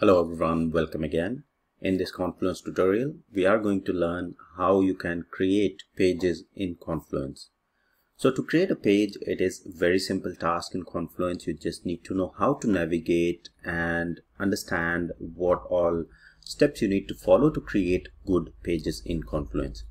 Hello everyone, welcome again. In this Confluence tutorial, we are going to learn how you can create pages in Confluence. So to create a page, it is a very simple task in Confluence. You just need to know how to navigate and understand what all steps you need to follow to create good pages in Confluence.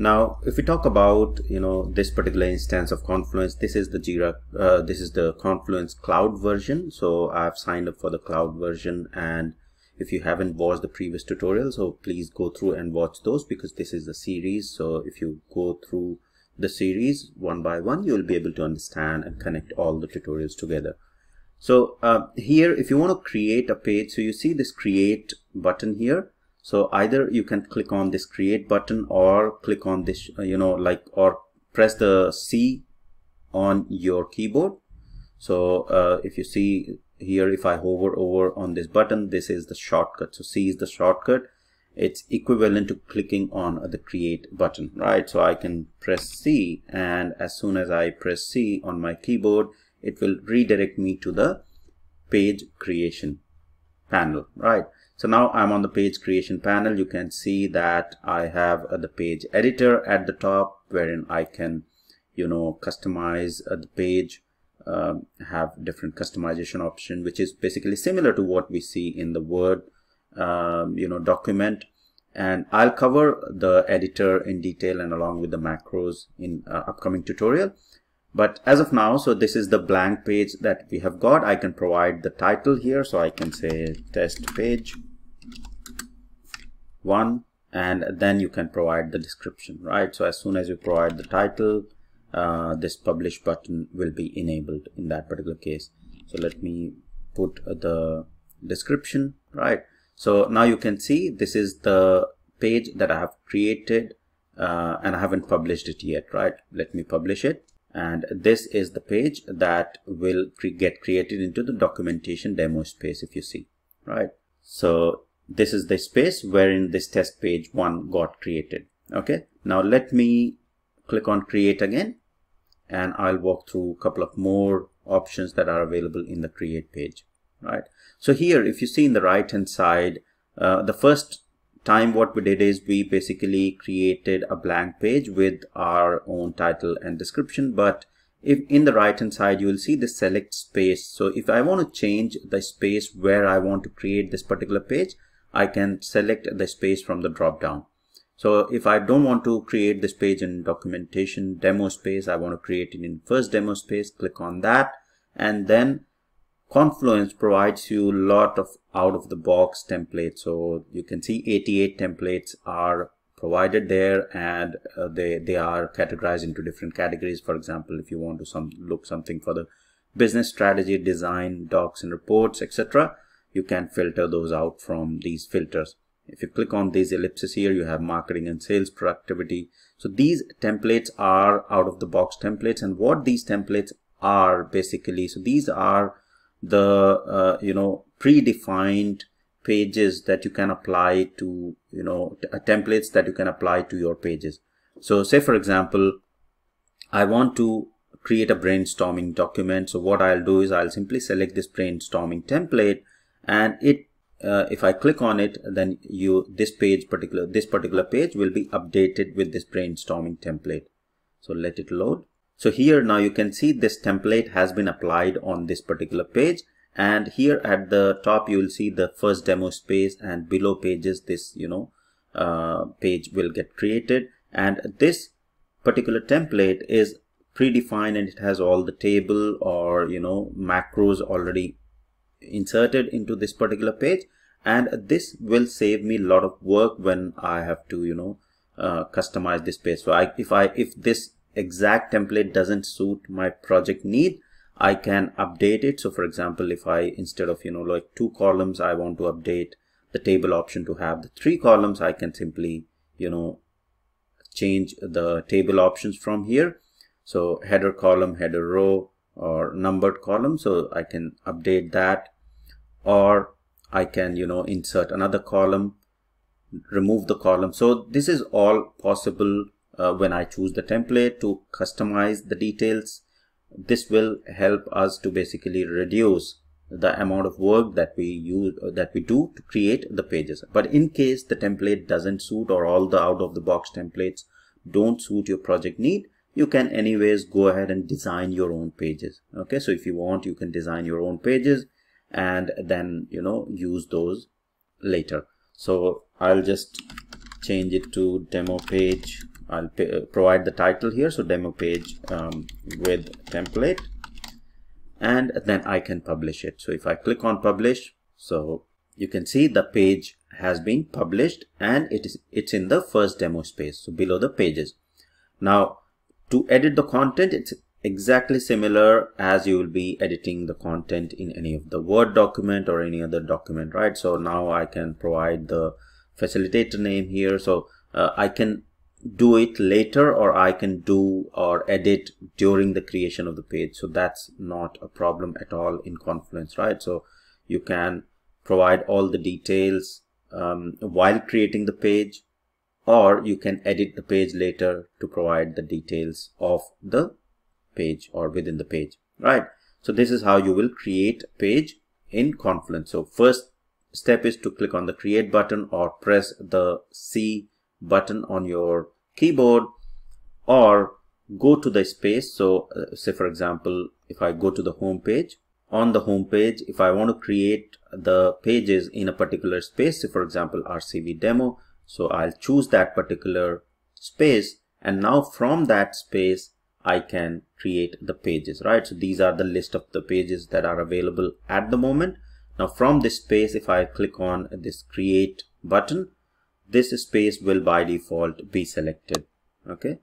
Now, if we talk about this particular instance of Confluence, this is the Confluence cloud version. So I've signed up for the cloud version, and if you haven't watched the previous tutorial, so please go through and watch those, because this is a series. So if you go through the series one by one, you'll be able to understand and connect all the tutorials together. So here, if you want to create a page, so you see this create button here. So either you can click on this create button or click on this, or press the C on your keyboard. So if you see here, if I hover over on this button, this is the shortcut. So C is the shortcut. It's equivalent to clicking on the create button, right? So I can press C, and as soon as I press C on my keyboard, it will redirect me to the page creation panel, right? So now I'm on the page creation panel. You can see that I have the page editor at the top, wherein I can, customize the page, have different customization option, which is basically similar to what we see in the Word, document. And I'll cover the editor in detail and along with the macros in upcoming tutorial. But as of now, so this is the blank page that we have got. I can provide the title here. So I can say test page 1, and then you can provide the description, right? So as soon as you provide the title, this publish button will be enabled in that particular case. So let me put the description, right? So now you can see this is the page that I have created, and I haven't published it yet, right? Let me publish it. And this is the page that will get created into the documentation demo space, if you see, right? So this is the space wherein this test page 1 got created. Okay, now let me click on create again, and I'll walk through a couple of more options that are available in the create page, right? So here, if you see in the right hand side, the first time what we did is we basically created a blank page with our own title and description. But if in the right hand side, you will see the select space. So if I want to change the space where I want to create this particular page, I can select the space from the drop down. So if I don't want to create this page in documentation demo space, I want to create it in first demo space, click on that. And then Confluence provides you a lot of out-of-the-box templates. So you can see 88 templates are provided there, and they are categorized into different categories. For example, if you want to look something for the business strategy, design, docs and reports, etc., you can filter those out from these filters. If you click on these ellipses here, you have marketing and sales productivity. So these templates are out-of-the-box templates, and what these templates are basically, so these are the predefined pages that you can apply to templates that you can apply to your pages. So say for example, I want to create a brainstorming document. So what I'll do is I'll simply select this brainstorming template, and it if I click on it, then this particular page will be updated with this brainstorming template. So let it load. So here now you can see this template has been applied on this particular page, and here at the top you will see the first demo space, and below pages this page will get created. And this particular template is predefined, and it has all the table or macros already inserted into this particular page, and this will save me a lot of work when I have to customize this page. So if this exact template doesn't suit my project need, I can update it. So for example, if I instead of like 2 columns, I want to update the table option to have the 3 columns, I can simply change the table options from here. So header column, header row, or numbered column, so I can update that, or I can insert another column, remove the column. So this is all possible when I choose the template to customize the details. This will help us to basically reduce the amount of work that we use, that we do to create the pages. But in case the template doesn't suit, or all the out-of-the-box templates don't suit your project need, you can anyways go ahead and design your own pages. Okay, so if you want, you can design your own pages and then, you know, use those later. So I'll just change it to demo page. I'll provide the title here, so demo page with template, and then I can publish it. So if I click on publish, so you can see the page has been published, and it's in the first demo space, so below the pages. Now to edit the content, it's exactly similar as you will be editing the content in any of the Word document or any other document, right? So now I can provide the facilitator name here, so I can do it later, or I can do or edit during the creation of the page. So that's not a problem at all in Confluence, right? So you can provide all the details while creating the page, or you can edit the page later to provide the details of the page or within the page, right? So this is how you will create a page in Confluence. So first step is to click on the create button, or press the C button on your keyboard, or go to the space. So say for example, if I go to the home page, on the home page, if I want to create the pages in a particular space, say for example RCV demo, so I'll choose that particular space, and now from that space I can create the pages, right? So these are the list of the pages that are available at the moment. Now from this space, if I click on this create button, this space will by default be selected. Okay,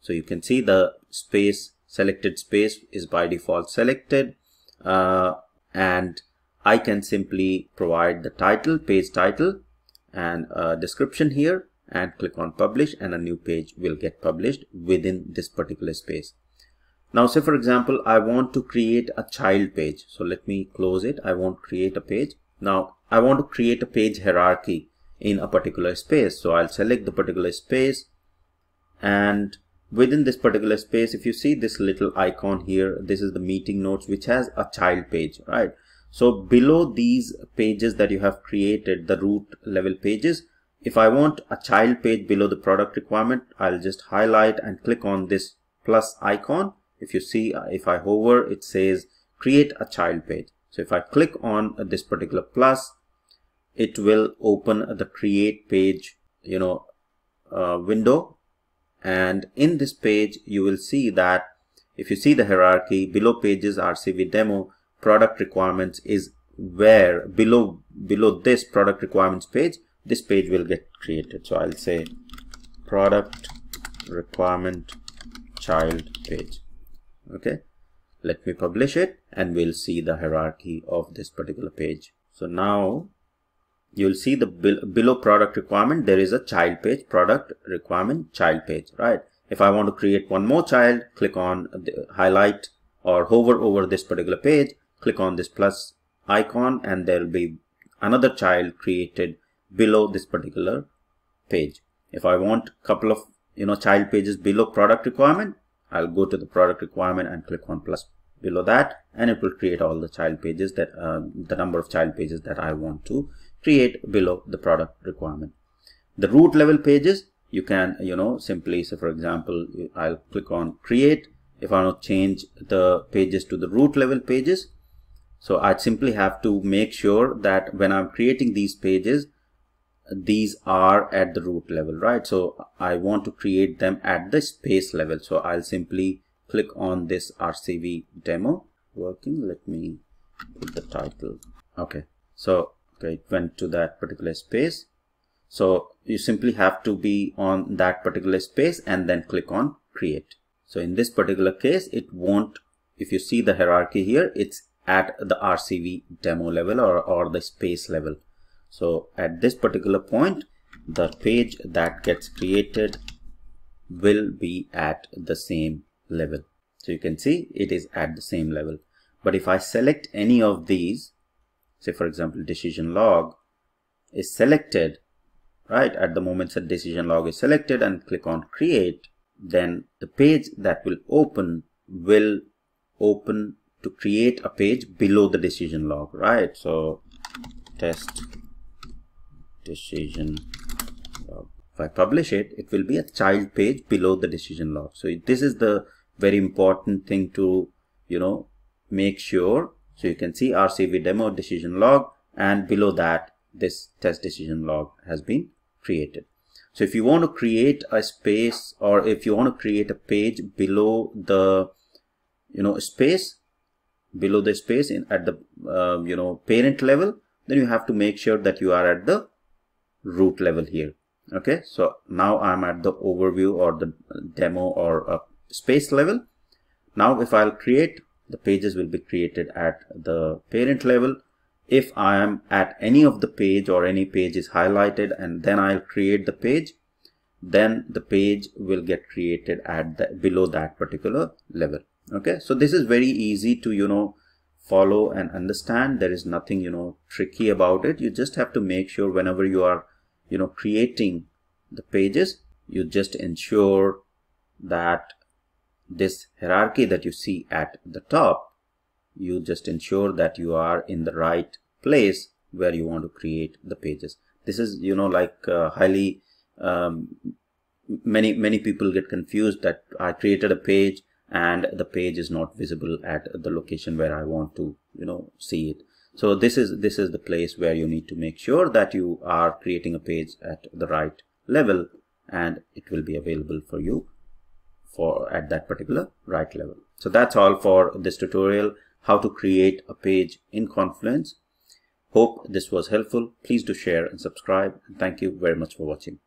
so you can see the space, selected space is by default selected, and I can simply provide the title, page title, and a description here, and click on publish, and a new page will get published within this particular space. Now say for example, I want to create a child page, so let me close it. I want to create a page. Now I want to create a page hierarchy in a particular space, so I'll select the particular space, and within this particular space, if you see this little icon here, this is the meeting notes, which has a child page, right? So below these pages that you have created, the root level pages, if I want a child page below the product requirement, I'll just highlight and click on this plus icon. If you see, if I hover, it says create a child page. So if I click on this particular plus, it will open the create page, you know, window, and in this page you will see that if you see the hierarchy below pages, RCV demo, product requirements is where below this product requirements page, this page will get created. So I'll say product requirement child page. Okay, let me publish it, and we'll see the hierarchy of this particular page. So now you'll see the below product requirement, there is a child page, product requirement child page, right? If I want to create one more child, click on the highlight or hover over this particular page, click on this plus icon, and there will be another child created below this particular page. If I want a couple of, you know, child pages below product requirement, I'll go to the product requirement and click on plus below that, and it will create all the child pages that the number of child pages that I want to create below the product requirement. The root level pages, you can, you know, simply say for example, I'll click on create. If I want to change the pages to the root level pages, so I simply have to make sure that when I'm creating these pages, these are at the root level, right? So I want to create them at the space level, so I'll simply click on this RCV demo working. Let me put the title. Okay, so okay, it went to that particular space. So you simply have to be on that particular space and then click on create. So in this particular case, it won't, if you see the hierarchy here, it's at the RCV demo level or the space level. So at this particular point, the page that gets created will be at the same level. So you can see it is at the same level. But if I select any of these, say for example decision log is selected, right? At the moment that decision log is selected and click on create, then the page that will open to create a page below the decision log, right? So test decision log. If I publish it, it will be a child page below the decision log. So this is the very important thing to, you know, make sure. So you can see RCV demo decision log, and below that this test decision log has been created. So if you want to create a space, or if you want to create a page below the, you know, space, below the space in at the you know, parent level, then you have to make sure that you are at the root level here. Okay, so now I'm at the overview or the demo or a space level. Now if I'll create, the pages will be created at the parent level. If I am at any of the page, or any page is highlighted, and then I'll create the page, then the page will get created at the below that particular level. Okay, so this is very easy to, you know, follow and understand. There is nothing, you know, tricky about it. You just have to make sure whenever you are, you know, creating the pages, you just ensure that this hierarchy that you see at the top, you just ensure that you are in the right place where you want to create the pages. This is, you know, like highly many people get confused that I created a page and the page is not visible at the location where I want to, you know, see it. So this is the place where you need to make sure that you are creating a page at the right level, and it will be available for you for at that particular right level. So that's all for this tutorial, how to create a page in Confluence. Hope this was helpful. Please do share and subscribe. Thank you very much for watching.